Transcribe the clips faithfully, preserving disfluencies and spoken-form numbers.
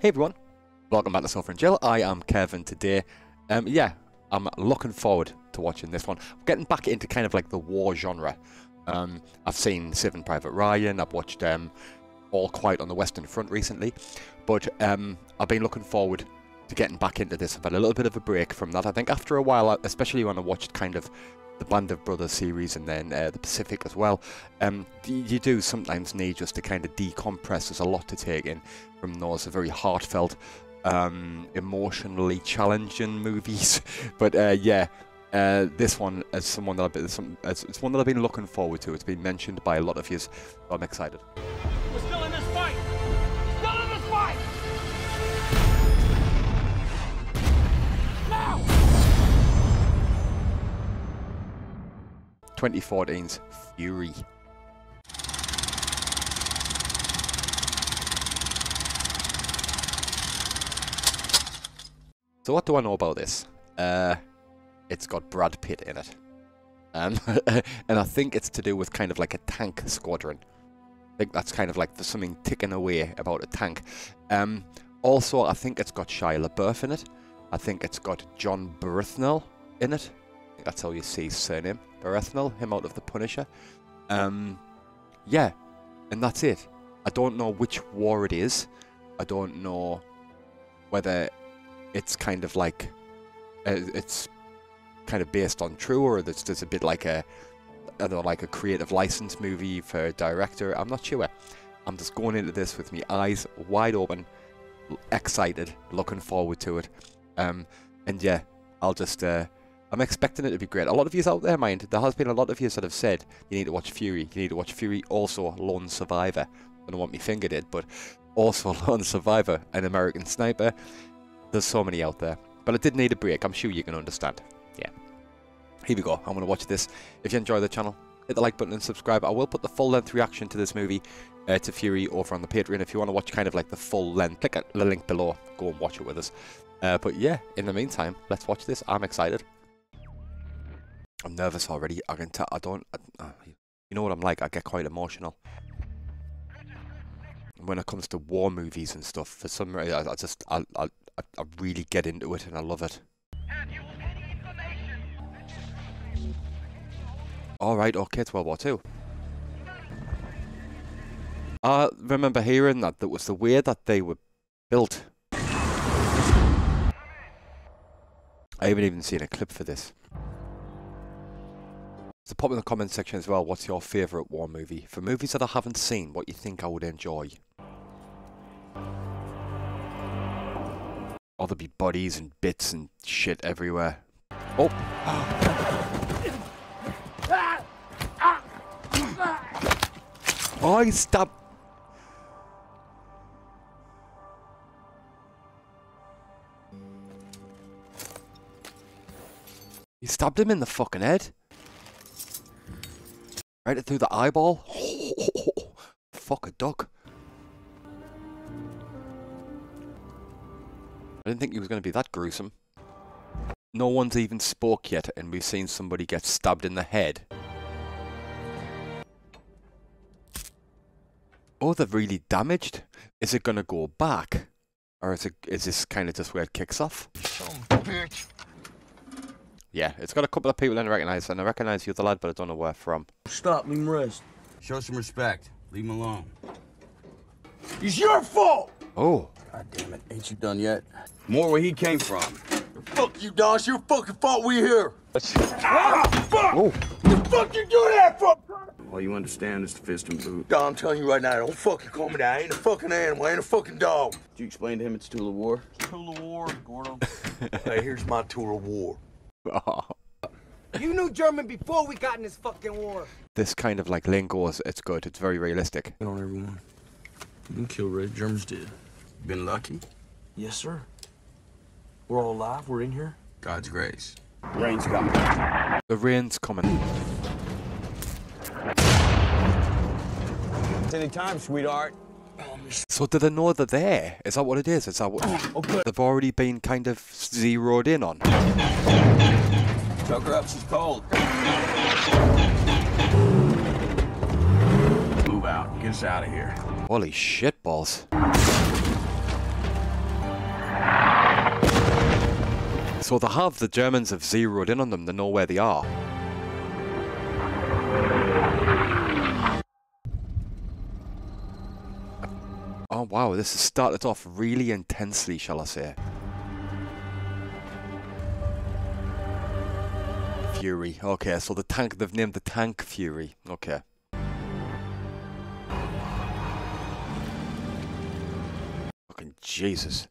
Hey everyone, welcome back to Sofa and Chill. I am Kevin today. Um, yeah, I'm looking forward to watching this one. I'm getting back into kind of like the war genre. Um, I've seen Saving Private Ryan, I've watched um, All Quiet on the Western Front recently, but um, I've been looking forward to getting back into this. I've had a little bit of a break from that. I think after a while, especially when I watched kind of the Band of Brothers series and then uh, The Pacific as well, um, you do sometimes need just to kind of decompress. There's a lot to take in from those very heartfelt, um, emotionally challenging movies. But uh, yeah, uh, this one is someone that I've been, some, it's, it's one that I've been looking forward to. It's been mentioned by a lot of yous. I'm excited. We're still in this fight. Still in this fight. twenty fourteen's Fury. So what do I know about this? Uh, it's got Brad Pitt in it. Um, and I think it's to do with kind of like a tank squadron. I think that's kind of like there's something ticking away about a tank. Um, also, I think it's got Shia LaBeouf in it. I think it's got John Brithnell in it. That's how you see his surname, Brithnell, him out of The Punisher. Um, yeah, and that's it. I don't know which war it is. I don't know whether it's kind of like uh, it's kind of based on true, or it's just a bit like a, I don't know, like a creative license movie for a director. I'm not sure. I'm just going into this with my eyes wide open, excited, looking forward to it. Um, and yeah, I'll just. Uh, I'm expecting it to be great. A lot of you out there, mind, there has been a lot of you that have said, you need to watch Fury, you need to watch Fury, also Lone Survivor. I don't want me fingered it, but also Lone Survivor and American Sniper. There's so many out there. But I did need a break, I'm sure you can understand. Yeah. Here we go, I'm going to watch this. If you enjoy the channel, hit the like button and subscribe. I will put the full-length reaction to this movie, uh, to Fury, over on the Patreon. If you want to watch kind of like the full length, click at the link below, go and watch it with us. Uh, but yeah, in the meantime, let's watch this. I'm excited. I'm nervous already. I can tell. I don't. I, you know what I'm like. I get quite emotional when it comes to war movies and stuff. For some reason, I, I just I, I I really get into it and I love it. All right. Okay. It's World War Two. I remember hearing that. That was the way that they were built. I haven't even seen a clip for this. So pop in the comment section as well, what's your favourite war movie? For movies that I haven't seen, what you think I would enjoy? Oh, there'll be bodies and bits and shit everywhere. Oh! Oh, he stabbed... He stabbed him in the fucking head. Right through the eyeball. Oh, oh, oh, oh. Fuck a duck. I didn't think he was going to be that gruesome. No one's even spoke yet, and we've seen somebody get stabbed in the head. Oh, they're really damaged. Is it going to go back? Or is, it, is this kind of just where it kicks off? Oh, bitch. Yeah, it's got a couple of people I recognise, and I recognise you're the lad, but I don't know where from. Stop, leave him rest. Show some respect. Leave him alone. It's your fault! Oh. God damn it, ain't you done yet? More where he came from. Fuck you, Don, it's your fucking fault we here. Ah, fuck! Oh. The fuck you do that for? All you understand is the fist and boot. Don, I'm telling you right now, don't fucking call me that. I ain't a fucking animal, I ain't a fucking dog. Did you explain to him it's tool of war? Tool of war, Gordo. Hey, here's my tool of war. Oh. You knew German before we got in this fucking war. This kind of like lingo is, it's good. It's very realistic. Get on everyone. You can kill Red. Germans did. Been lucky? Yes, sir. We're all alive. We're in here. God's grace. Rain's coming. The rain's coming. It's any time, sweetheart. So do they know they're there? Is that what it is? Is that what okay. They've already been kind of zeroed in on? Tuck her up, she's cold. Move out, get us out of here. Holy shit balls. So the half the Germans have zeroed in on them, they know where they are. Oh wow, this has started off really intensely, shall I say. Fury, okay, so the tank, they've named the tank Fury, okay. Fucking Jesus.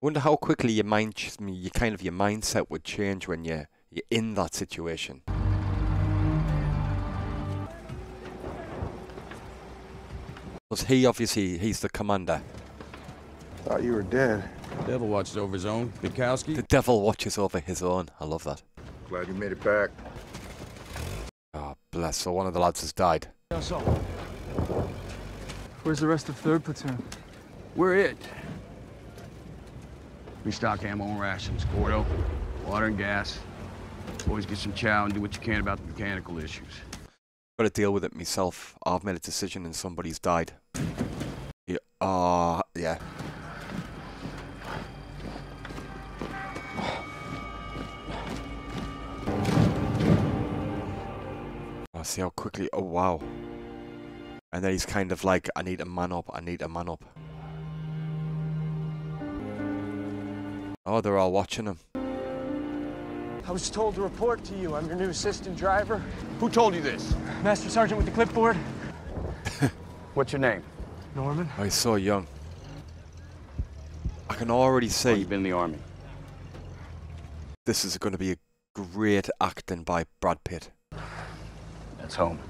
Wonder how quickly your mind, your kind of your mindset would change when you're, you're in that situation. Because he obviously, he's the commander. Thought you were dead. Devil watches over his own. Bikowski? The devil watches over his own. I love that. Glad you made it back. Oh, bless. So one of the lads has died. Where's the rest of third platoon? We're it. We stock ammo and rations, Gordo, water and gas. Always get some chow and do what you can about the mechanical issues. Got to deal with it myself. I've made a decision and somebody's died. Yeah. Uh, yeah. I see how quickly. Oh wow. And then he's kind of like, I need a man up. I need a man up. Oh, they're all watching him. I was told to report to you. I'm your new assistant driver. Who told you this? Master Sergeant with the clipboard. What's your name? Norman. Oh, he's so young. I can already see. Oh, you've been in the army. This is going to be a great acting by Brad Pitt. That's home.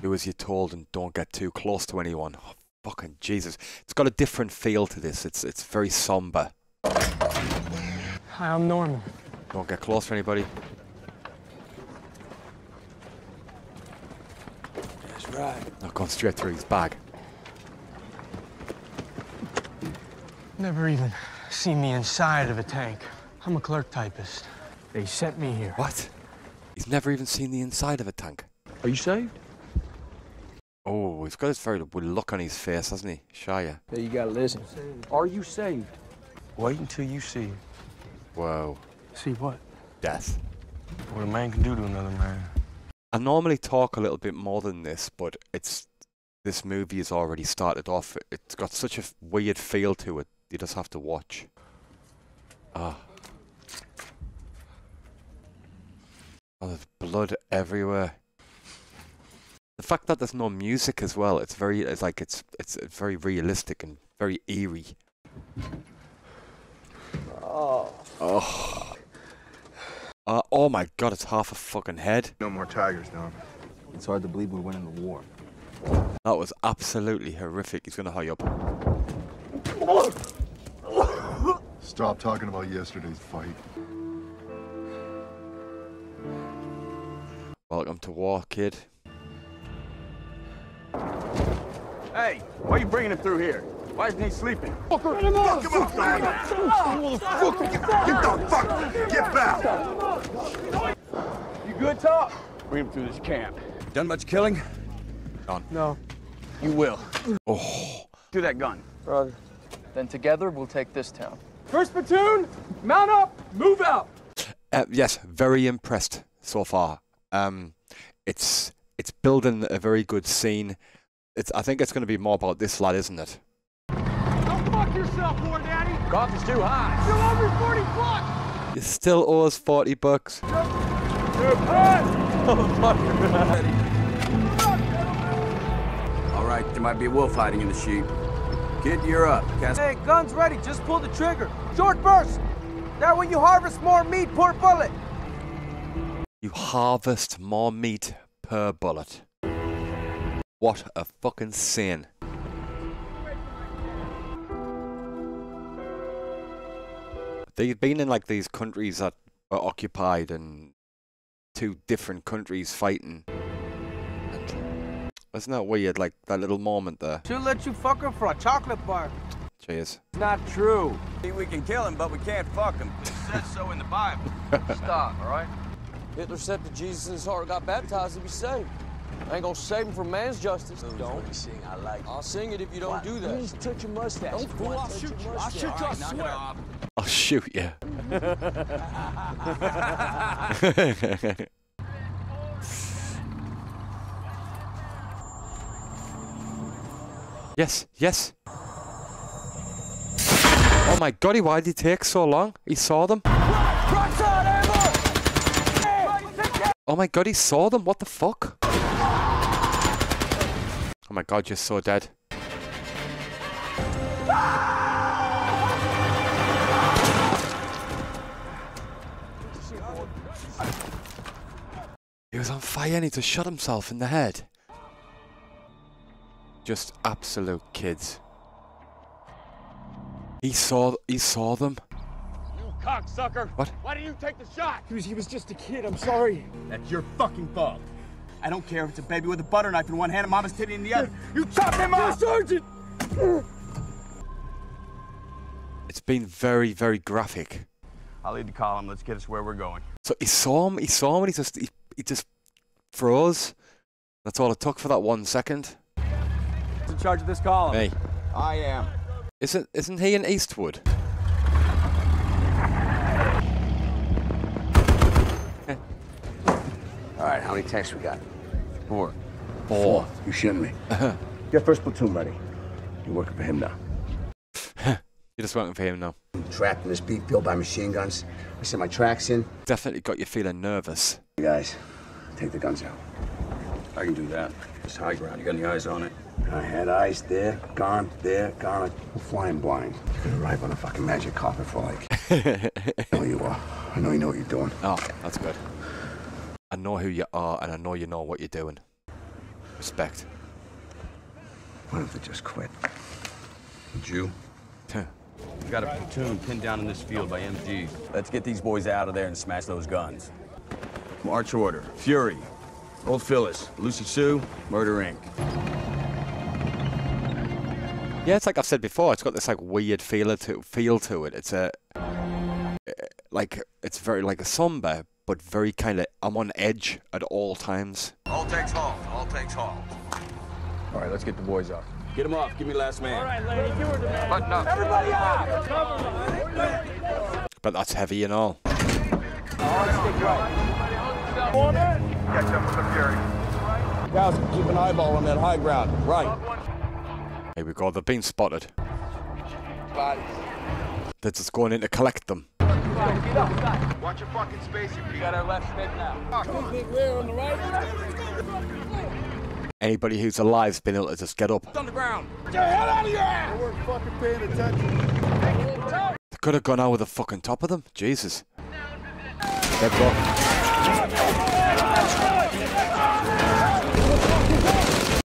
Do as you're told and don't get too close to anyone. Oh, fucking Jesus. It's got a different feel to this. It's it's very somber. Hi, I'm Norman. Don't get close to anybody. That's right. I've gone straight through his bag. Never even seen me inside of a tank. I'm a clerk typist. They sent me here. What? He's never even seen the inside of a tank. Are you saved? Oh, he's got this very good look on his face, hasn't he? Shia. Yeah, you gotta listen. Are you saved? Wait until you see. Whoa. See what? Death. What a man can do to another man. I normally talk a little bit more than this, but it's this movie has already started off. It's got such a weird feel to it. You just have to watch. Ah. Oh, there's blood everywhere. The fact that there's no music as well, it's very, it's like, it's, it's very realistic and very eerie. Oh. Oh. Uh, oh my God, it's half a fucking head. No more tigers, Norm. It's hard to believe we're winning the war. That was absolutely horrific. He's gonna hurry up. Stop talking about yesterday's fight. Welcome to war, kid. Hey, why are you bringing him through here? Why isn't he sleeping? Fucker! Fuck him up! Get the fuck! Get back! You good, Top? Bring him through this camp. Done much killing? Done. No. You will. Oh. Do that gun. Roger. Then together we'll take this town. First platoon, mount up, move out. Uh, yes, very impressed so far. Um, it's it's building a very good scene. It's, I think it's going to be more about this lad, isn't it? Don't fuck yourself, War Daddy! Cost is too high! Still over forty bucks! You still owe us forty bucks. Yep. Yep. Oh, fuck. Ready. All right, there might be a wolf hiding in the sheep. Kid, you're up. Cast hey, gun's ready. Just pull the trigger. Short burst! That way you harvest more meat per bullet. You harvest more meat per bullet. What a fucking sin. They've been in like these countries that are occupied and two different countries fighting. And isn't that weird, like that little moment there? She'll let you fuck her for a chocolate bar. Cheers. It's not true. We can kill him, but we can't fuck him. It says so in the Bible. Stop, all right? Hitler said that Jesus in his heart got baptized to be saved. I ain't gonna save him from man's justice. Don't, don't sing. I like. I'll sing it if you don't what? do that. Please touch your mustache. Don't fool. I'll shoot you. I'll shoot you. I swear. I'll shoot you. Yes. Yes. Oh my God! Why did it take so long? He saw them. Oh my God! He saw them. What the fuck? Oh my God, you're so dead. He was on fire and he just shot himself in the head. Just absolute kids. He saw he saw them. You cocksucker! What? Why didn't you take the shot? He was, he was just a kid, I'm sorry. That's your fucking fault. I don't care if it's a baby with a butter knife in one hand and mama's titty in the other. You chop him off! Sergeant! It's been very, very graphic. I'll lead the column. Let's get us where we're going. So he saw him. He saw him and he just, he, he just froze. That's all it took for that one second. Who's in charge of this column? Me. I am. Isn't, isn't he in Eastwood? All right, how many tanks we got? Four. Four. Four. You shouldn't be. Uh-huh. Get first platoon ready. You're working for him now. You're just working for him now. I'm trapped in this beef field by machine guns. I set my tracks in. Definitely got you feeling nervous. You guys, take the guns out. I can do that. It's high ground. You got any eyes on it? I had eyes there, gone, there, gone. I'm flying blind. You could arrive on a fucking magic carpet for like. I know you are. I know you know what you're doing. Oh, that's good. I know who you are, and I know you know what you're doing. Respect. Why don't they just quit? Jew? Huh. We got a platoon pinned down in this field by M Gs. Let's get these boys out of there and smash those guns. March order. Fury. Old Phyllis. Lucy Sue. Murder Incorporated. Yeah, it's like I've said before. It's got this like weird feel to feel to it. It's a like it's very like a somber. But very kind of, I'm on edge at all times. All takes halt, all takes halt. All right, let's get the boys up. Get them off, give me last man. All right, lady, you were the man. Button up. Everybody up! But that's heavy and all. All right, stick right. Corner. Catch up with the Fury. Guys, keep an eyeball on that high ground, right. Here we go, they've been spotted. Bodies. They're just going in to collect them. Watch your fucking space, you we got our left stick now. We're on the right. Anybody who's alive's been able to just get up. On the ground. Get your head out of your ass! They weren't fucking paying attention. They could have gone out with the fucking top of them. Jesus. There we go.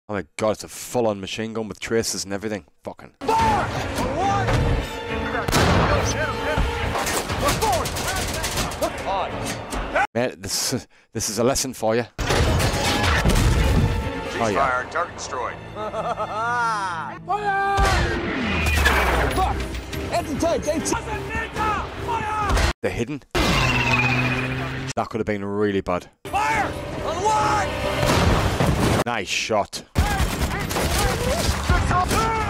Oh my God, it's a full-on machine gun with traces and everything. Fucking. Man, this, uh, this is a lesson for you. Oh, yeah. Fire and target destroyed. Fire! Fuck! Fire! They're hidden. That could have been really bad. Fire! Unlock! Nice shot.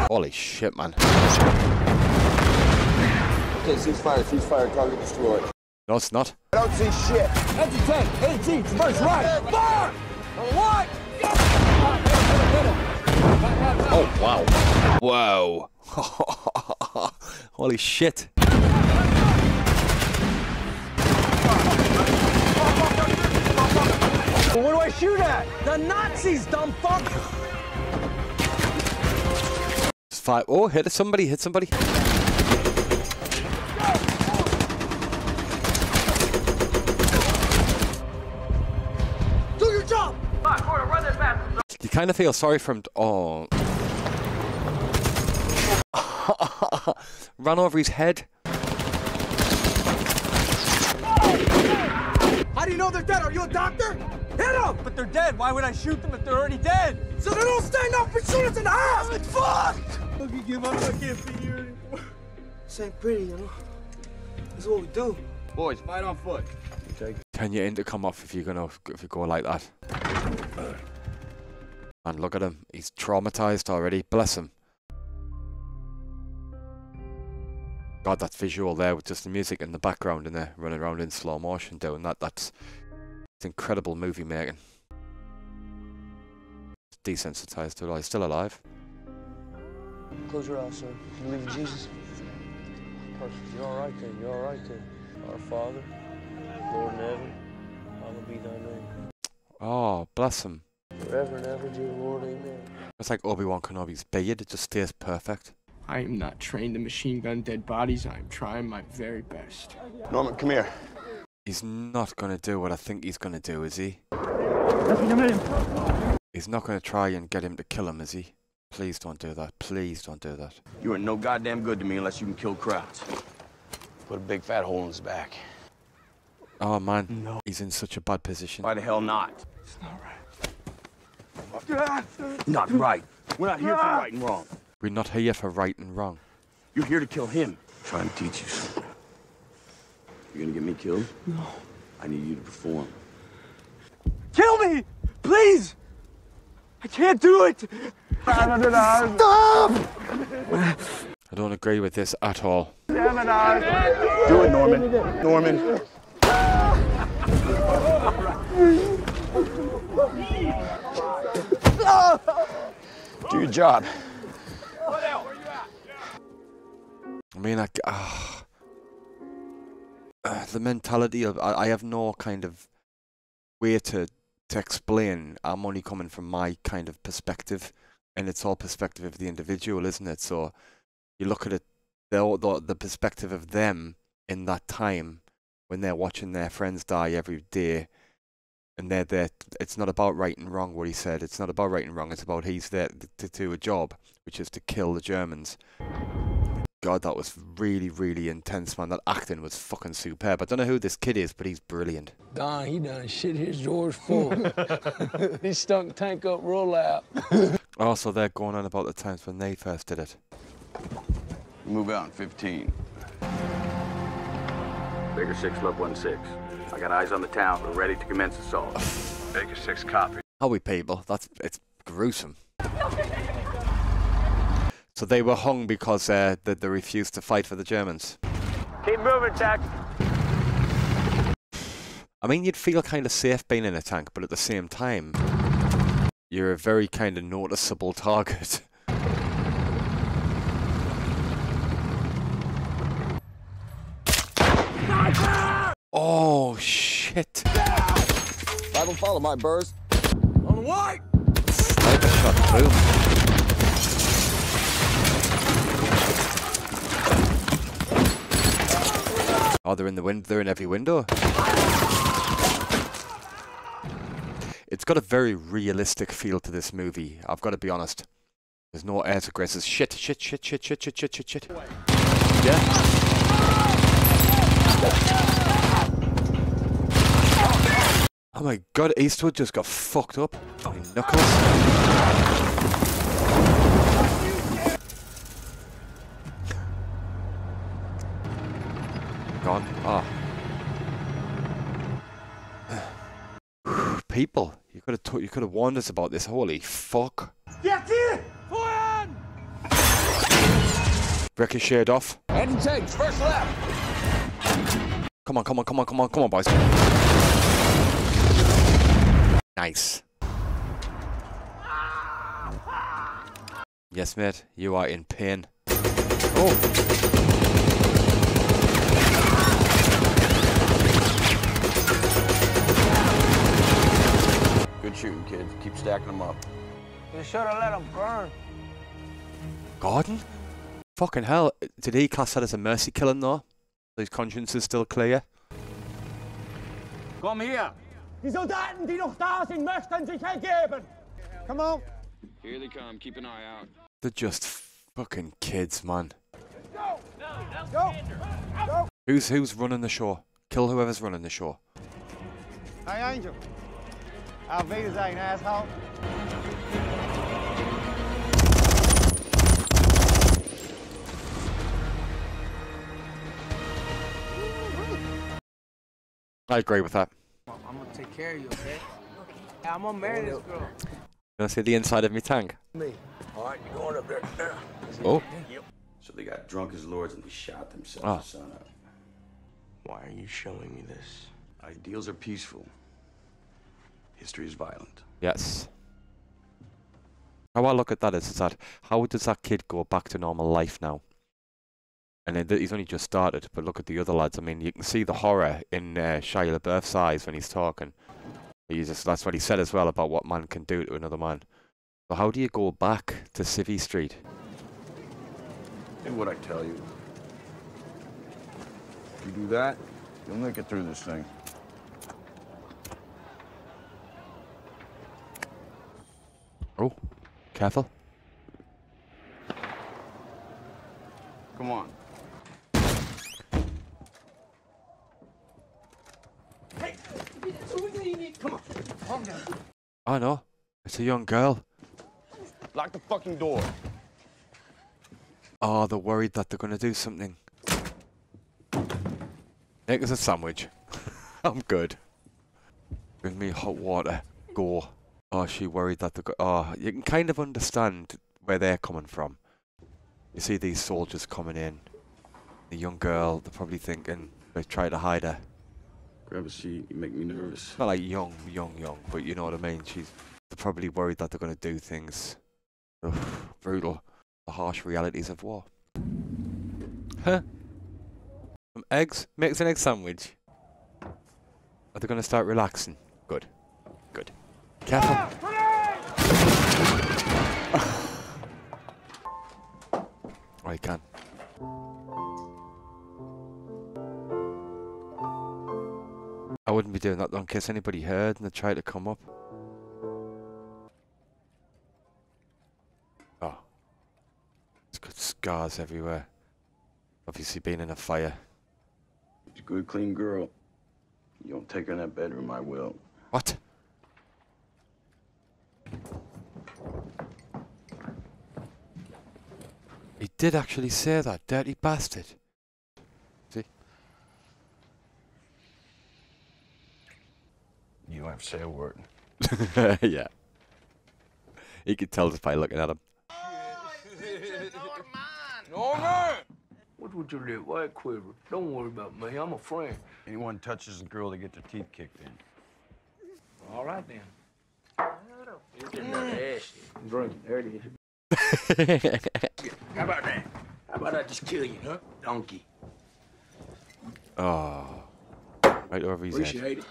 Holy shit, man. Okay, ceasefire, ceasefire, target destroyed. No, it's not. I don't see shit. Empty tank, eighteen, first right. Fire! What? Oh, wow. Whoa. Holy shit. Well, what do I shoot at? The Nazis, dumb fuck. Five. Oh, hit somebody, hit somebody. You kind of feel sorry for him. Oh. Ran over his head. How do you know they're dead? Are you a doctor? Hit them! But they're dead. Why would I shoot them if they're already dead? So they don't stand up and shoot us in the ass! Fuck! Look, you give up. I can't be here anymore. This ain't pretty, you know? This is what we do. Boys, fight on foot. Turn your intercom off if you're gonna if you go like that. And look at him, he's traumatized already, bless him. God, that visual there with just the music in the background and they're running around in slow motion doing that, that's it's incredible movie making. Desensitized to it, he's still alive. Close your eyes, sir. You believe in Jesus? Perfect. You're all right then, you're all right then. Our Father, Lord in heaven, hallowed be thy name. Oh, bless him. Forever and ever, dear Lord, amen. It's like Obi-Wan Kenobi's beard, it just stays perfect. I am not trained to machine gun dead bodies, I am trying my very best. Norman, come here. He's not gonna do what I think he's gonna do, is he? Nothing to him. He's not gonna try and get him to kill him, is he? Please don't do that, please don't do that. You are no goddamn good to me unless you can kill crowds. Put a big fat hole in his back. Oh man, no. He's in such a bad position. Why the hell not? It's not right. Not right. We're not here for right and wrong. We're not here for right and wrong. You're here to kill him. Try and teach you something. You're gonna get me killed? No. I need you to perform. Kill me! Please! I can't do it! Stop! I don't agree with this at all. Do it, Norman. Norman. Do your job. I mean, I, uh, uh, the mentality of, I, I have no kind of way to, to explain. I'm only coming from my kind of perspective, and it's all perspective of the individual, isn't it? So you look at it, the, the perspective of them in that time when they're watching their friends die every day. And they're there, it's not about right and wrong what he said, it's not about right and wrong, it's about he's there to do a job, which is to kill the Germans. God, that was really, really intense, man. That acting was fucking superb. I don't know who this kid is, but he's brilliant. Don, he done shit his drawers full. He stunk tank up, roll out. Oh, so they're going on about the times when they first did it. Move out in fifteen. Baker six, love one six. I got eyes on the town. We're ready to commence assault. Baker six, copy. How we people? That's it's gruesome. So they were hung because uh, they, they refused to fight for the Germans. Keep moving, Jack. I mean, you'd feel kind of safe being in a tank, but at the same time, you're a very kind of noticeable target. Oh, shit. I don't follow my birds. On the white! Sniper shot, boom. Oh, they're in the wind. They're in every window. It's got a very realistic feel to this movie. I've got to be honest. There's no air to grace. It's shit, shit, shit, shit, shit, shit, shit, shit, shit. Yeah. Oh my god, Eastwood just got fucked up. My knuckles. Gone. Ah. People, you could have you could have warned us about this. Holy fuck. Ricocheted off. Head and takes first left. Come on, come on, come on, come on, come on, boys. Nice. Yes, mate, you are in pain. Oh! Good shooting, kid. Keep stacking them up. You should have let them burn. Gordon? Fucking hell. Did he class that as a mercy killing, though? His conscience is still clear. Come here. Die Soldaten, die noch da sind, möchten sich ergeben. Come on. Here they come. Keep an eye out. They're just fucking kids, man. Go. No, go. Go. Who's who's running the show? Kill whoever's running the show. Hey, Angel. Auf Wiedersehen, asshole. I agree with that. I'm gonna take care of you, okay? I'm gonna marry this girl. You Can I see the inside of me tank? Me. All right, you're going up there. there. Oh. Yep. So they got drunk as lords and they shot themselves. Oh. Son of... Why are you showing me this? Ideals are peaceful. History is violent. Yes. How I look at that is, is that how does that kid go back to normal life now? And it, he's only just started, but look at the other lads. I mean, you can see the horror in uh, Shia LaBeouf's eyes when he's talking. He's just, that's what he said as well about what man can do to another man. So how do you go back to Civvy Street? And what I tell you, if you do that, you'll make it through this thing. Oh, careful. Come on. Hey, you need. Come on. Calm down. I know. It's a young girl. Lock the fucking door. Oh, they're worried that they're gonna do something. Make us a sandwich. I'm good. Bring me hot water. Go. Oh, she worried that they're go. Oh, you can kind of understand where they're coming from. You see these soldiers coming in. The young girl, they're probably thinking they try to hide her. Grab a seat, you make me nervous. Not like young, young, young, but you know what I mean. She's they're probably worried that they're going to do things. Ugh, brutal. The harsh realities of war. Huh? Some eggs? Makes an egg sandwich. Are they going to start relaxing? Good. Good. Careful. Ah, I can. I wouldn't be doing that though in case anybody heard and they tried to come up. Oh. It's got scars everywhere. Obviously being in a fire. She's a good, clean girl. You don't take her in that bedroom, I will. What? He did actually say that, dirty bastard. See? You don't have to say a word. Yeah. He could tell just by looking at him. Oh, it's Norman! Norman! What would you do? Why quiver? Don't worry about me, I'm a friend. Anyone touches a girl, they get their teeth kicked in. All right then. You're getting that ass. Drink, there it is. How about that? How about I just kill you, huh? Donkey. Oh. Right over his Appreciate head. It.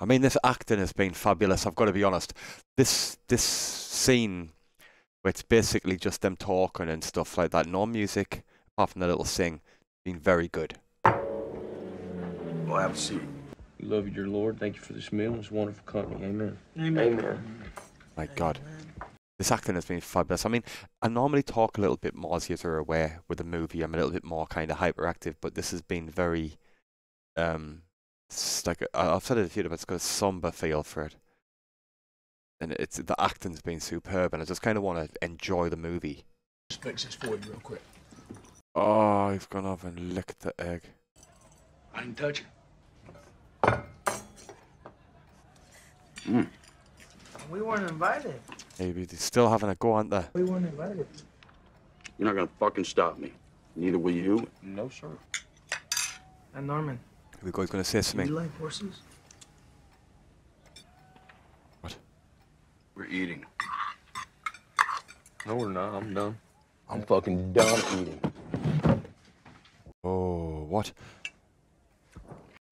I mean, this acting has been fabulous, I've got to be honest. This this scene, where it's basically just them talking and stuff like that, no music, apart from the little sing, been very good. Well, have a seat. We love you, dear Lord. Thank you for this meal and this wonderful company. Amen. Amen. Amen. My God. Amen. This acting has been fabulous. I mean, I normally talk a little bit more, as you're aware, with a movie. I'm a little bit more kind of hyperactive, but this has been very, um, it's like a, I've said it a few times, it's got a somber feel for it, and it's the acting's been superb, and I just kind of want to enjoy the movie. Just fix this for you real quick. Oh, he's gone off and licked the egg. I didn't touch it. Mm. We weren't invited. Maybe they're still having a go, aren't they? We weren't invited. You're not gonna fucking stop me. Neither will you. No, sir. And Norman. Here we go, he's gonna say something. Do you like horses? What? We're eating. No, we're not. I'm done. I'm fucking done eating. Oh, what?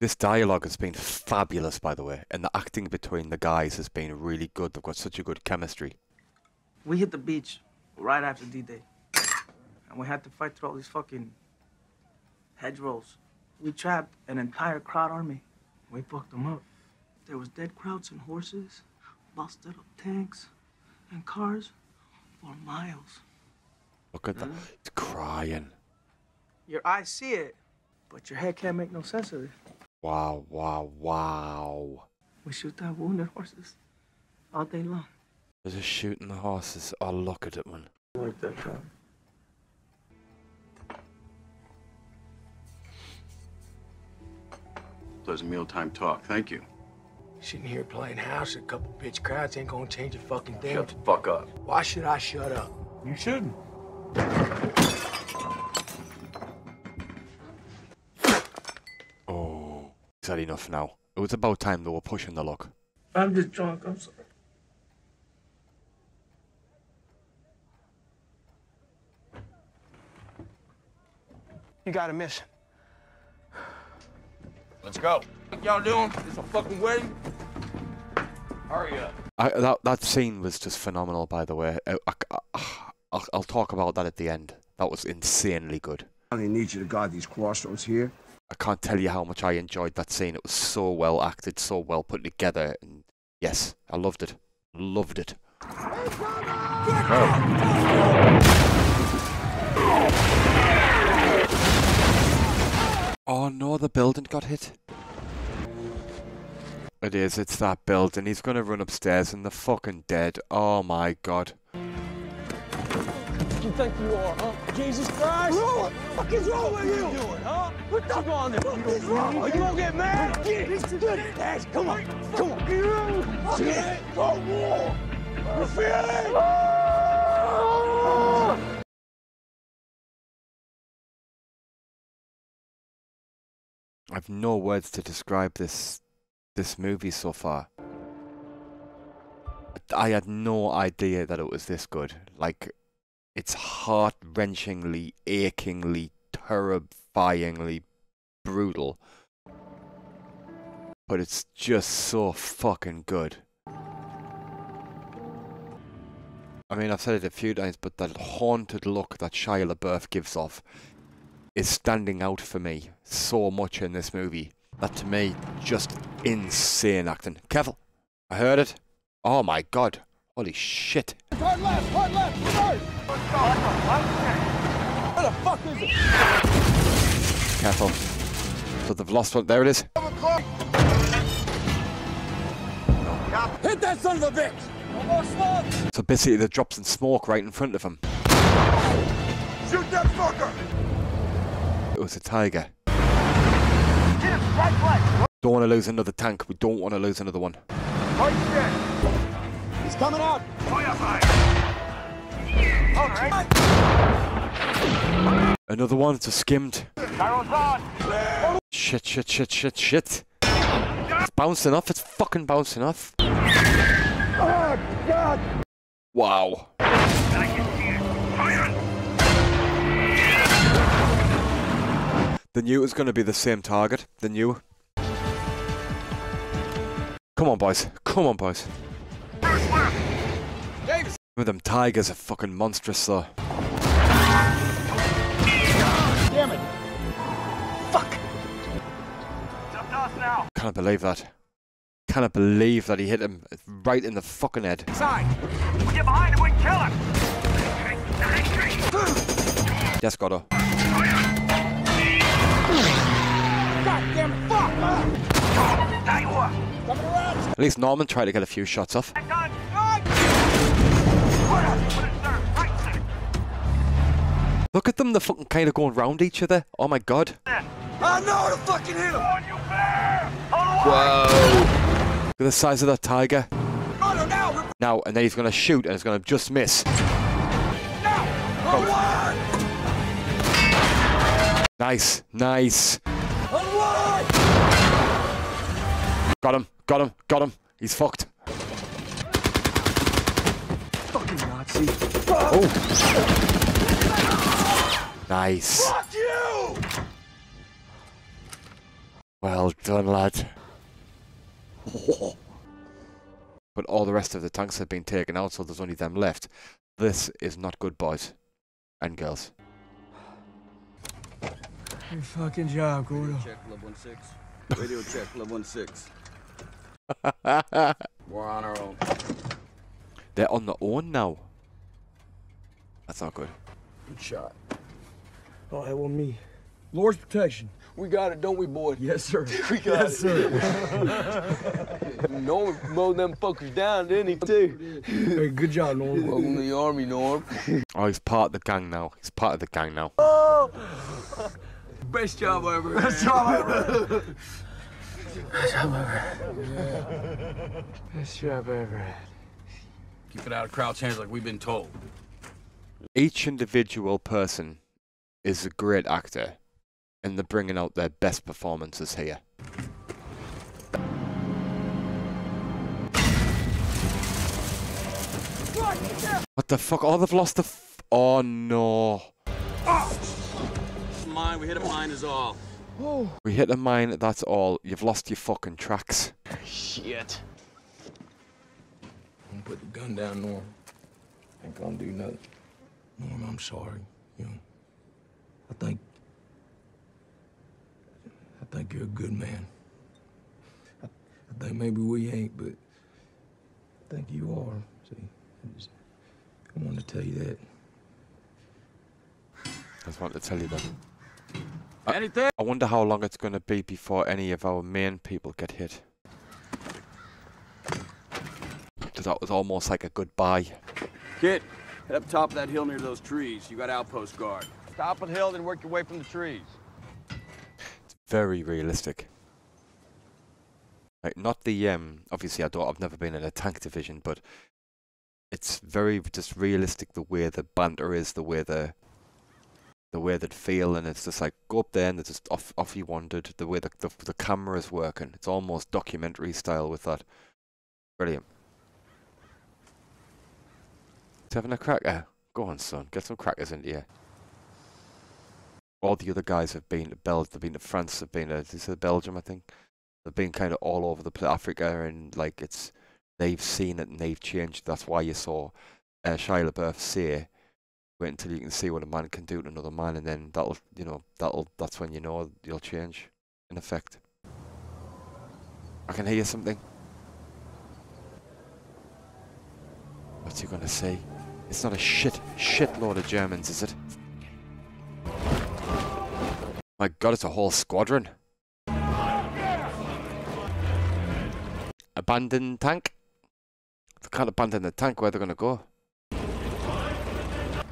This dialogue has been fabulous, by the way, and the acting between the guys has been really good. They've got such a good chemistry. We hit the beach right after D Day, and we had to fight through all these fucking hedgerows. We trapped an entire crowd army. We fucked them up. There was dead crowds and horses, busted up tanks, and cars for miles. Look at that. It's crying. Your eyes see it, but your head can't make no sense of it. Wow, wow, wow. We shoot that wounded horses all day long. They're just shooting the horses. Oh, look at it, man. I like that guy. Pleasant mealtime talk. Thank you. Sitting here playing house, a couple bitch crowds ain't gonna change a fucking thing. Shut the fuck up. Why should I shut up? You shouldn't. Oh, is that enough now? It was about time they were pushing the luck. I'm just drunk, I'm sorry. You got a mission. Let's go. What y'all doing? It's a fucking wedding. Hurry up. I, that, that scene was just phenomenal, by the way. I, I, I, I'll, I'll talk about that at the end. That was insanely good. I only need you to guard these crossroads here. I can't tell you how much I enjoyed that scene. It was so well acted, so well put together. And yes, I loved it. Loved it. Hey, oh. Oh no, the building got hit. It is, it's that building. He's gonna run upstairs and they're fucking dead. Oh my god. You think you are, huh? Jesus Christ! What the fuck is wrong with you? What are you doing, huh? What the fuck is wrong? Are you gonna get mad? Get his dirty ass! Come on! Come on! Shit! Go war! You feel it? I've no words to describe this. This movie so far. I had no idea that it was this good. Like, it's heart-wrenchingly, achingly, terrifyingly brutal. But it's just so fucking good. I mean, I've said it a few times, but that haunted look that Shia LaBeouf gives off is standing out for me so much in this movie. That, to me, just insane acting. Careful. I heard it. Oh my god. Holy shit. Hard left, hard left, hard. Where the fuck is it? Careful. So they've lost one. There it is. Hit that son of a bitch. One more slug. So basically, they drop some smoke right in front of him. Shoot that fucker. It was a tiger. Right, right. Don't want to lose another tank. We don't want to lose another one. Right, he's coming out. Fire, fire. All right. Another one just skimmed. On. Shit, shit, shit, shit, shit. It's bouncing off. It's fucking bouncing off. Oh, God. Wow. I can see it. Fire. They knew it was going to be the same target. They knew. Come on, boys. Come on, boys. Davis. Some of them tigers are fucking monstrous, though. Damn it. Fuck. Jumped off now. Can't believe that. Can't believe that he hit him right in the fucking head. Side. We get behind him, we kill him. Yes, Gordo. At least Norman tried to get a few shots off. Look at them, they're fucking kind of going round each other. Oh my god. I know how to fucking hit him. Whoa. Look at the size of that tiger. Now, and then he's going to shoot and it's going to just miss. Oh. Nice, nice. Got him, got him, got him. He's fucked. Fucking Nazi. Oh. Nice. Fuck you! Well done, lad. But all the rest of the tanks have been taken out, so there's only them left. This is not good, boys. And girls. Good fucking job, Gordo. Check Club one six. Radio check Club one six. We're on our own. They're on their own now. That's not good. Good shot. Oh, that was me. Lord's protection. We got it, don't we, boy? Yes, sir. We got yes, it. Sir. Norman mowed them fuckers down, didn't he, too? Hey, good job, Norman. Welcome to the army, Norm. Oh, he's part of the gang now. He's part of the gang now. Oh! Best job ever. Best job ever. Yeah. Best job I ever had. Keep it out of crouch hands like we've been told. Each individual person is a great actor, and they're bringing out their best performances here. What the fuck? Oh, they've lost the f- Oh, no. Oh. Mine. We hit a mine is all. Oh. We hit a mine, that's all. You've lost your fucking tracks. Shit. I'm gonna put the gun down, Norm. Ain't gonna do nothing. Norm, I'm sorry. You know, I think... I think you're a good man. I, I think maybe we ain't, but... I think you are, see? I, just, I wanted to tell you that. I just wanted to tell you that. Anything? I wonder how long it's going to be before any of our main people get hit. So that was almost like a goodbye. Kid, head up top of that hill near those trees. You got outpost guard. Stop at hill, then work your way from the trees. It's very realistic. Like, not the, um, obviously I don't, I've never been in a tank division, but it's very just realistic the way the banter is, the way the... the way they'd feel, and it's just like, go up there and they're just off off you wandered, the way the, the, the camera's working. It's almost documentary style with that. Brilliant. He's having a cracker. Go on, son, get some crackers into you. All the other guys have been to Belgium, they've been to France, they've been to, this is Belgium, I think. They've been kind of all over the place, Africa, and like it's, they've seen it and they've changed. That's why you saw uh, Shia LaBeouf say, wait until you can see what a man can do to another man, and then that'll, you know, that'll, that's when you know you'll change, in effect. I can hear something. What's he gonna say? It's not a shit, shitload of Germans, is it? My god, it's a whole squadron. Abandon tank? If they can't abandon the tank, where are they gonna go?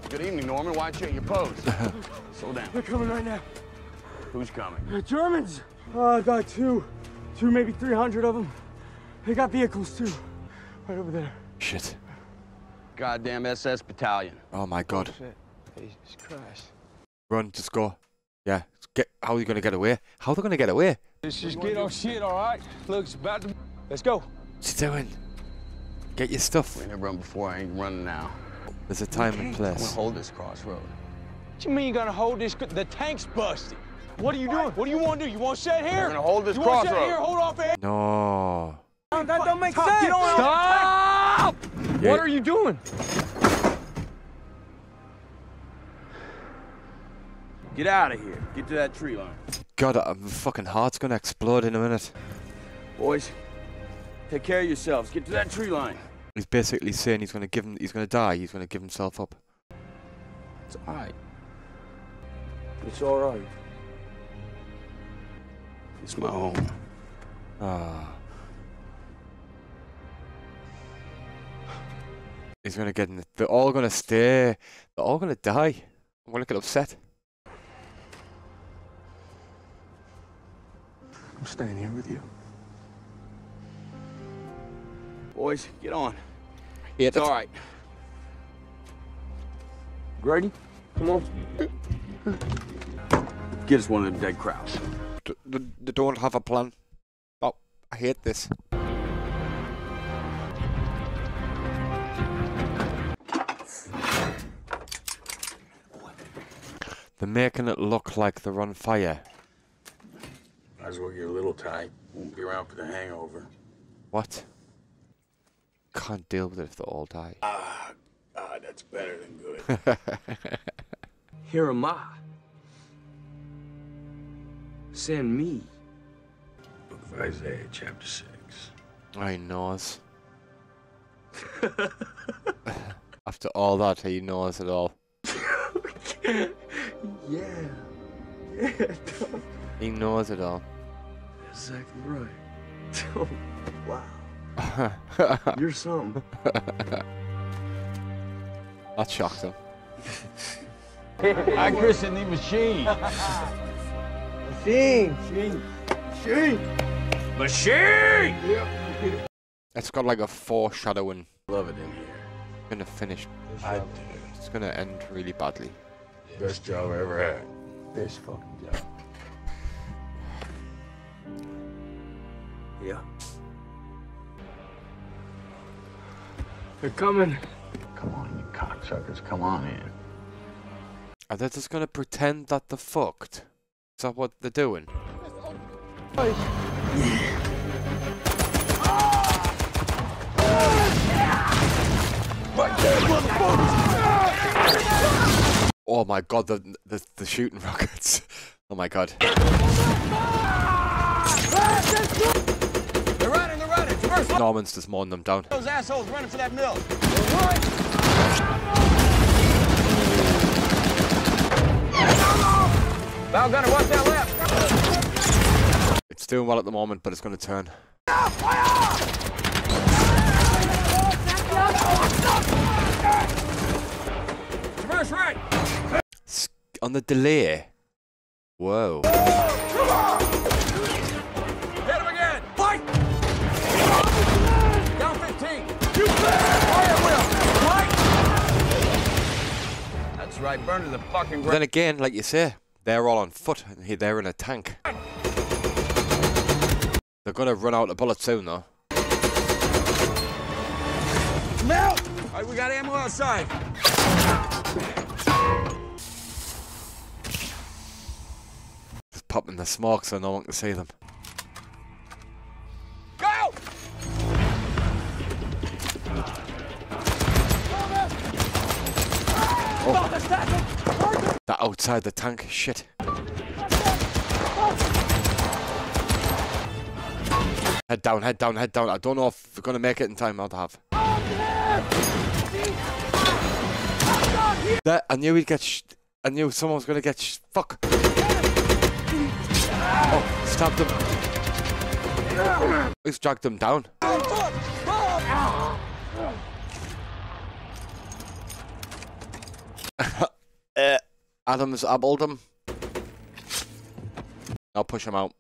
Good evening, Norman. Why change your pose? Slow down. They're coming right now. Who's coming? The Germans. Uh, got two, two maybe three hundred of them. They got vehicles too, right over there. Shit. Goddamn S S battalion. Oh my god. Oh, shit. Jesus Christ. Run, just go. Yeah. Get. How are you gonna get away? How are they gonna get away? Let's just get on shit, all right? Look, it's about to. Let's go. What's he doing? Get your stuff. We never run before. I ain't running now. There's a time and place. I'm gonna hold this crossroad. What you mean you're gonna hold this? The tank's busted. What are you doing? What do you want to do? You want to sit here? We're gonna hold this crossroad. You want to sit here? Hold off air. No. That don't make sense. Get on. Stop! Yeah. What are you doing? Get out of here. Get to that tree line. God, uh, my fucking heart's gonna explode in a minute. Boys, take care of yourselves. Get to that tree line. He's basically saying he's gonna give him, he's gonna die. He's gonna give himself up. It's alright. It's alright. It's my home. Ah. He's gonna get in. The, they're all gonna stay. They're all gonna die. I'm gonna get upset. I'm staying here with you. Boys, get on. Yeah, it's all right. Grady, come on. Get us one of them dead crowds. D they don't have a plan. Oh, I hate this. They're making it look like they're on fire. Might as well get a little tight. Won't be around for the hangover. What? Can't deal with it if they all die. Ah, uh, ah, uh, that's better than good. Here am I. Send me. Book of Isaiah, chapter six. I knows. After all that, he knows it all. yeah. Yeah. He knows it all. That's exactly right. Oh, wow. You're something. That shocked him. I christened the machine. Machine, machine, machine. Machine! Yeah. It's got like a foreshadowing. Love it in here. It's gonna finish. I do. It's gonna end really badly. Best job I ever had. Best fucking job. Yeah. They're coming. Come on, you cocksuckers. Come on in. Are they just gonna pretend that they're fucked? Is that what they're doing? Oh my god, the the, the shooting rockets. Oh my god. They're running, they're running. Traverse. Norman's just mowing them down. Those assholes running for that mill. Bow gunner, what's that left? It's doing well at the moment, but it's gonna turn. Traverse right. It's on the delay. Whoa. Hit him again. Fight. Down fifteen. Fire wheel. Fight. That's right. Burn to the fucking ground. Then again, like you say. They're all on foot, and they're in a tank. They're gonna run out of bullets soon, though. Melt! Alright, we got ammo outside. Just popping the smoke so no one can see them. Go! Oh. That outside the tank, shit. Head down, head down, head down. I don't know if we're gonna make it in time. I'd have. That I knew he'd get. Sh I knew someone was gonna get. Sh fuck. Oh, stabbed him. He's dragged him down. Uh, Adam's abbled him. I'll push him out.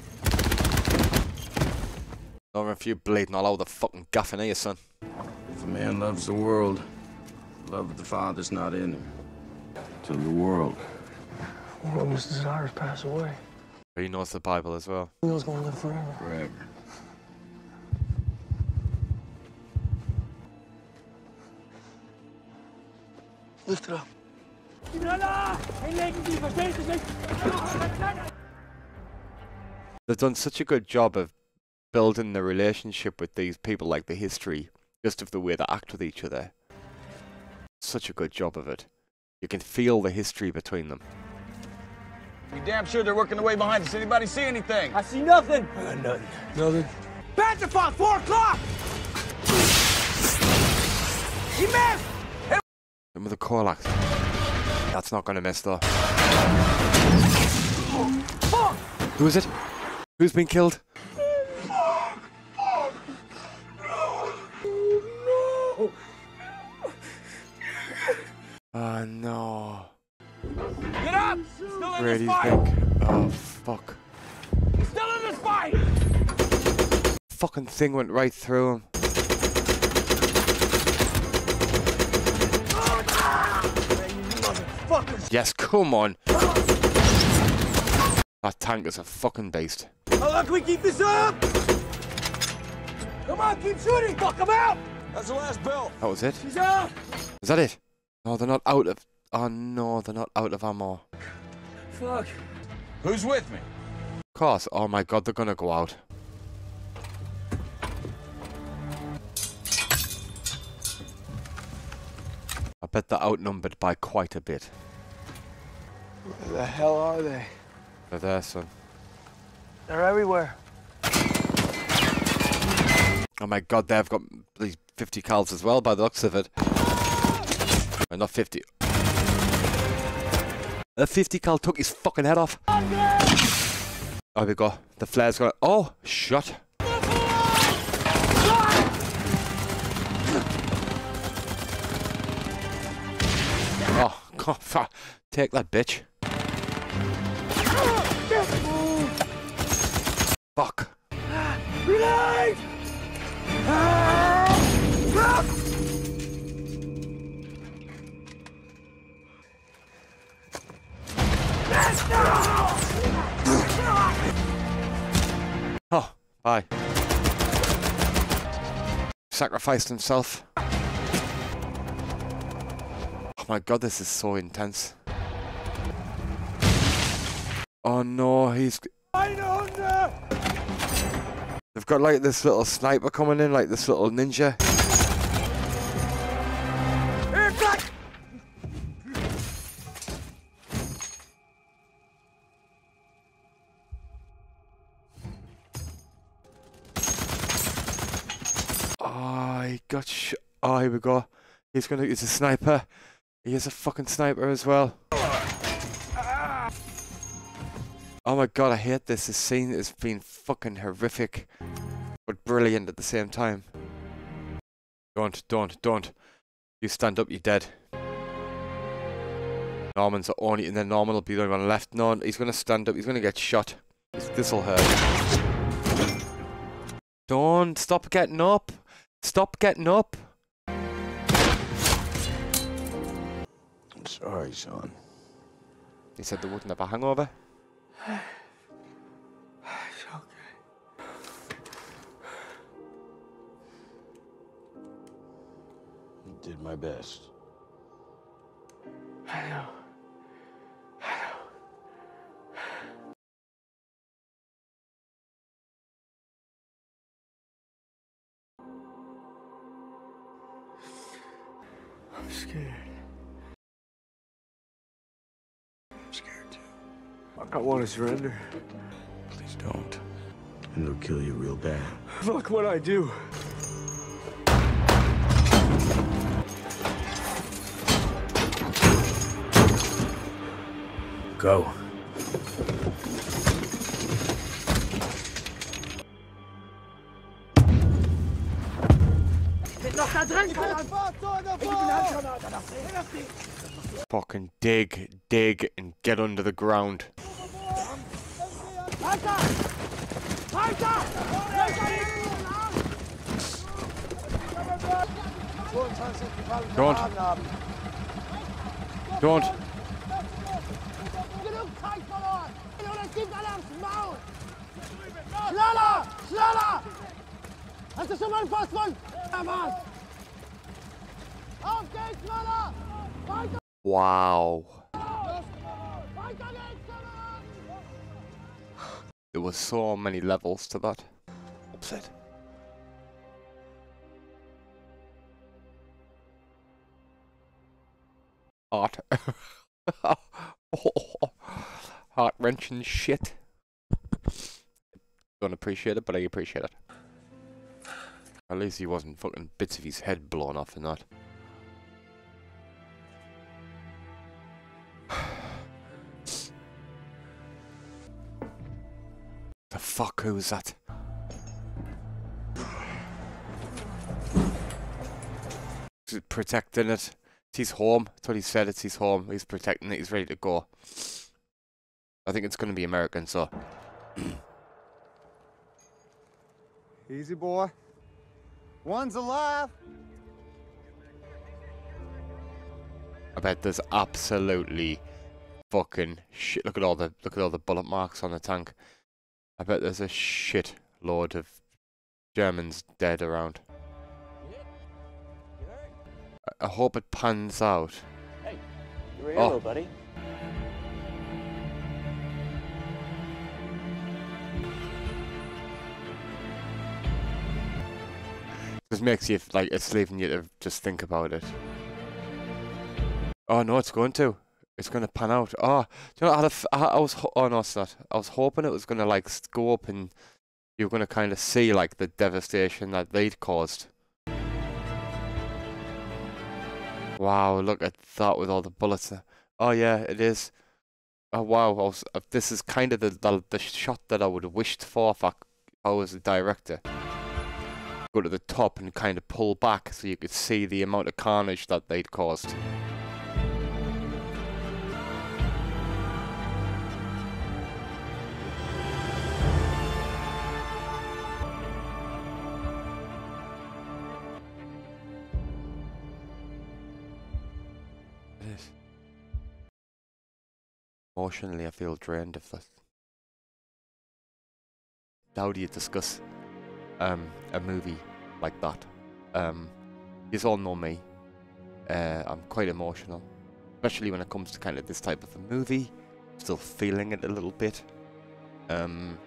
Or if you bleeding all over the fucking gaff in here, son. If a man loves the world, love of the Father's not in him. To the world. The world whose desires pass away. He knows the Bible as well. The world's gonna live forever. Forever. Lift it up. They've done such a good job of building the relationship with these people, like the history, just of the way they act with each other. Such a good job of it. You can feel the history between them. You damn sure they're working their way behind us. Anybody see anything? I see nothing. I got nothing. Nothing. Bats upon four o'clock. He missed. Remember the Colax. That's not gonna miss though. Fuck. Who is it? Who's been killed? Fuck! Fuck! No! No! Oh no! Get up! Still in this fight! Oh fuck! Still in this fight! Fucking thing went right through him. Yes, come on. That tank is a fucking beast. How long can we keep this up? Come on, keep shooting. Fuck him out. That's the last bell. That was it. She's out. Is that it? No, they're not out of. Oh no, they're not out of ammo. Fuck. Who's with me? Of course. Oh my god, they're gonna go out. I bet they're outnumbered by quite a bit. Where the hell are they? They're there, son. They're everywhere. Oh my god, they've got these fifty cals as well by the looks of it. No, not fifty. The fifty cal took his fucking head off. There we go. The flare's gonna. Oh, shut. Oh, god, fuck. Take that, bitch. Fuck. Grenade! Oh, bye. Sacrificed himself. Oh my god, this is so intense. Oh no, he's... They've got like this little sniper coming in, like this little ninja. Oh, he got sh- Oh, here we go. He's gonna use a sniper. He is a fucking sniper as well. Oh my god, I hate this. This scene has been fucking horrific, but brilliant at the same time. Don't, don't, don't. You stand up, you're dead. Norman's the only, and then Norman will be the only one left. No, he's gonna stand up, he's gonna get shot. This'll hurt. Don't, stop getting up. Stop getting up. I'm sorry, son. He said they wouldn't have a hangover. It's okay. I did my best. I know. I know. I'm scared. I'm scared too. I don't want to surrender. Please don't. And they'll kill you real bad. Fuck what I do. Go. Fucking dig, dig, and get under the ground. Don't. Don't. Schneller! Schneller! Hast du schon mal einen Passwort? Auf geht's, Männer! Weiter! Wow. There were so many levels to that. Upset. Heart. Heart-wrenching shit. Don't appreciate it, but I appreciate it. At least he wasn't fucking bits of his head blown off in that. The fuck, who was that? He's protecting it. It's his home. That's what he said, it's his home. He's protecting it, he's ready to go. I think it's gonna be American, so. Easy, boy. One's alive! I bet there's absolutely fucking shit. Look at all the, look at all the bullet marks on the tank. I bet there's a shit load of Germans dead around. I hope it pans out. Hey, you're here, oh. Buddy. This makes you like, it's leaving you to just think about it. Oh no, it's going to. It's going to pan out. Oh, do you know, I, had a, I, I was, oh no, it's not. I was hoping it was going to like go up and you're going to kind of see like the devastation that they'd caused. Wow, look at that with all the bullets. Oh yeah, it is. Oh wow, I was, uh, this is kind of the, the, the shot that I would have wished for if I, if I was the director. Go to the top and kind of pull back so you could see the amount of carnage that they'd caused. Emotionally, I feel drained of this. How do you discuss um, a movie like that? Um, you all know me. Uh, I'm quite emotional, especially when it comes to kind of this type of a movie. Still feeling it a little bit. Um,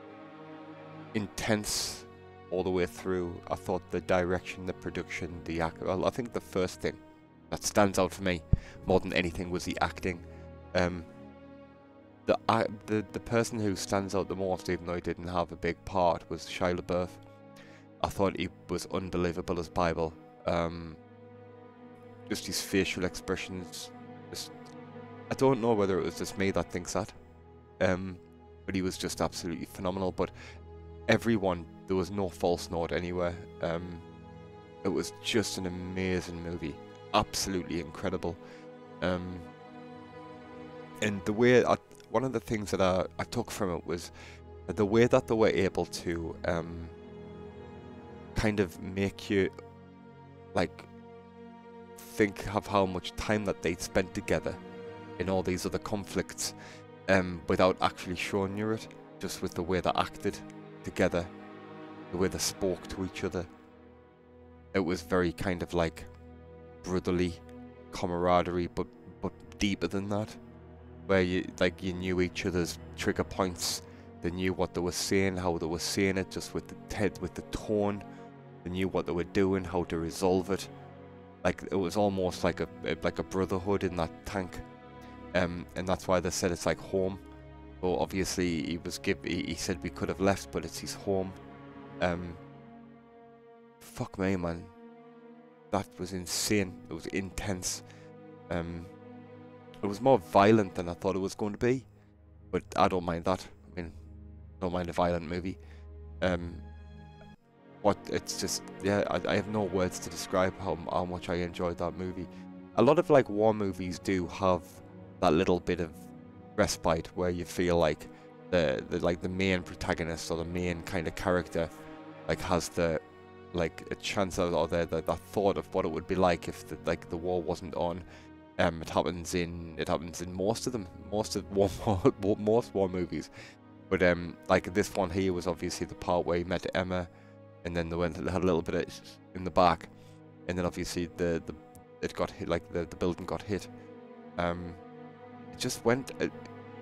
intense all the way through. I thought the direction, the production, the act. Well, I think the first thing that stands out for me more than anything was the acting. Um, the, uh, the the person who stands out the most, even though he didn't have a big part, was Shia LaBeouf. I thought he was unbelievable as Bible. Um, just his facial expressions. Just, I don't know whether it was just me that thinks that, um, but he was just absolutely phenomenal. But everyone, there was no false note anywhere. Um, it was just an amazing movie. Absolutely incredible. Um, and the way, I, one of the things that I, I took from it was the way that they were able to um, kind of make you like think of how much time that they'd spent together in all these other conflicts um, without actually showing you it, just with the way they acted together, the way they spoke to each other. It was very kind of like brotherly camaraderie, but but deeper than that, where you like you knew each other's trigger points. They knew what they were saying, how they were saying it, just with the head, with the tone. They knew what they were doing, how to resolve it. Like it was almost like a like a brotherhood in that tank, um, and that's why they said it's like home. Well, obviously he was give he, he said we could have left, but it's his home. Um, fuck me, man. That was insane. It was intense. Um, it was more violent than I thought it was going to be, but I don't mind that. I mean, don't mind a violent movie. Um, what it's just, yeah, I, I have no words to describe how how much I enjoyed that movie. A lot of like war movies do have that little bit of respite where you feel like the, the like the main protagonist or the main kind of character like has the like a chance of, or the, the, the thought of what it would be like if the, like the war wasn't on. Um, it happens in it happens in most of them, most of war, most war movies. But um, like this one here was obviously the part where he met Emma, and then they went they had a little bit of in the back, and then obviously the the it got hit, like the the building got hit. Um, it just went. It,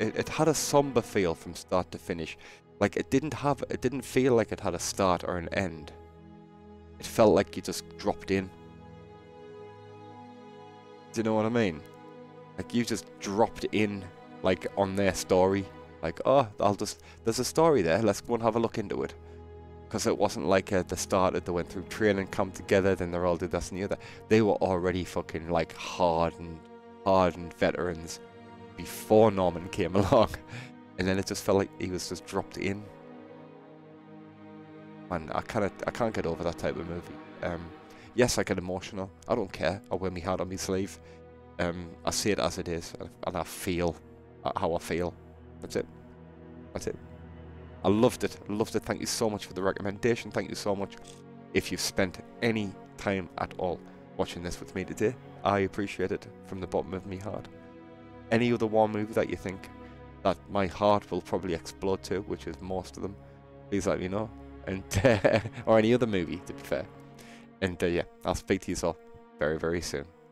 it it had a somber feel from start to finish. Like it didn't have it didn't feel like it had a start or an end. It felt like you just dropped in. Do you know what I mean? Like you just dropped in, like on their story. Like, oh, I'll just there's a story there. Let's go and have a look into it. Because it wasn't like at the start that they went through training camp together, then they all did this and the other. They were already fucking like hardened, hardened veterans before Norman came along, and then it just felt like he was just dropped in. Man, I can't, I can't get over that type of movie. Um, yes, I get emotional. I don't care. I wear my heart on my sleeve. Um, I see it as it is, and, and I feel how I feel. That's it. That's it. I loved it. I loved it. Thank you so much for the recommendation. Thank you so much. If you've spent any time at all watching this with me today, I appreciate it from the bottom of my heart. Any other war movie that you think that my heart will probably explode to, which is most of them, please let me know. And uh, or any other movie, to be fair. And uh, yeah, I'll speak to you all very, very soon.